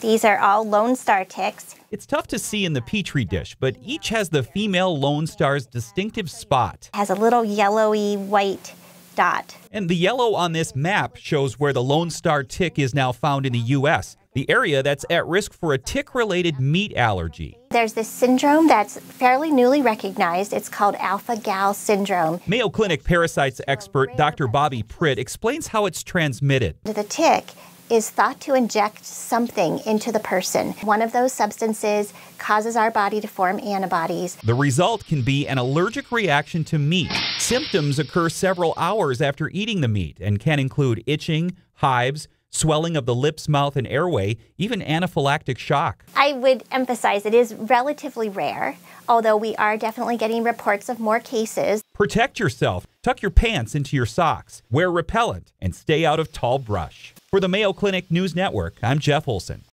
These are all Lone Star ticks. It's tough to see in the Petri dish, but each has the female Lone Star's distinctive spot. It has a little yellowy white dot. And the yellow on this map shows where the Lone Star tick is now found in the U.S., the area that's at risk for a tick-related meat allergy. There's this syndrome that's fairly newly recognized. It's called alpha-gal syndrome. Mayo Clinic parasites expert Dr. Bobby Pritt explains how it's transmitted. The tick is thought to inject something into the person. One of those substances causes our body to form antibodies. The result can be an allergic reaction to meat. Symptoms occur several hours after eating the meat and can include itching, hives, swelling of the lips, mouth, and airway, even anaphylactic shock. I would emphasize it is relatively rare, although we are definitely getting reports of more cases. Protect yourself. Tuck your pants into your socks. Wear repellent and stay out of tall brush. For the Mayo Clinic News Network, I'm Jeff Olson.